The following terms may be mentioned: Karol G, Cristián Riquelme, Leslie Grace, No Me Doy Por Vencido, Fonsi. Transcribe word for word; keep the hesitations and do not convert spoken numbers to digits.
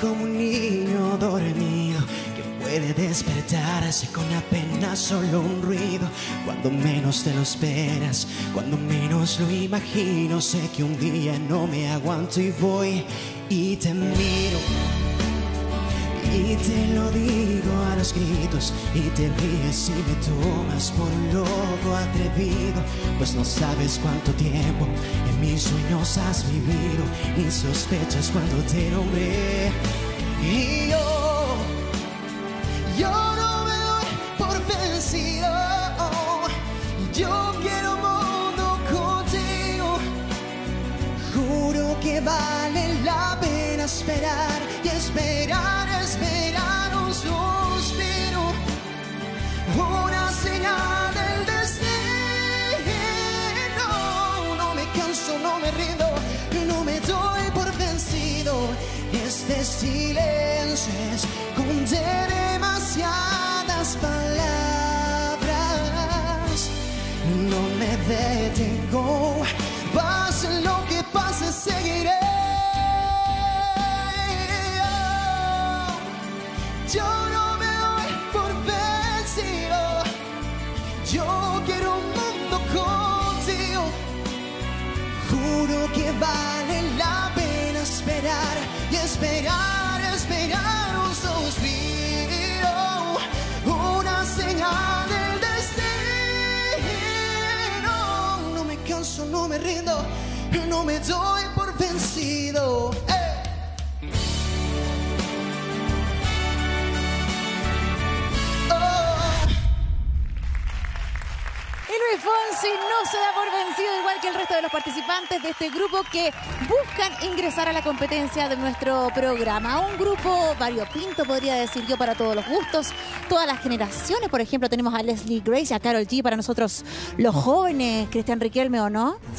como un niño dormido que puede despertarse con apenas solo un ruido. Cuando menos te lo esperas, cuando menos lo imagino, sé que un día no me aguanto y voy y te miro. Y te lo digo a los gritos y te ríes y me tomas por un loco atrevido, pues no sabes cuánto tiempo en mis sueños has vivido, ni sospechas cuando te nombré. Y yo, yo no me doy por vencido. Yo quiero un mundo contigo. Juro que vale la pena esperar y esperar. Una señal del destino. No me canso, no me rindo, no me doy por vencido. Este silencio esconde demasiadas palabras. No me detengo, pase lo que pase, seguiré. Yo que vale la pena esperar y esperar, esperar un suspiro, una señal del destino. No me canso, no me rindo, no me doy por vencido. Fonsi no se da por vencido, igual que el resto de los participantes de este grupo que buscan ingresar a la competencia de nuestro programa. Un grupo variopinto, podría decir yo, para todos los gustos, todas las generaciones. Por ejemplo, tenemos a Leslie Grace, a Karol G, para nosotros los jóvenes, Cristián Riquelme, ¿o no?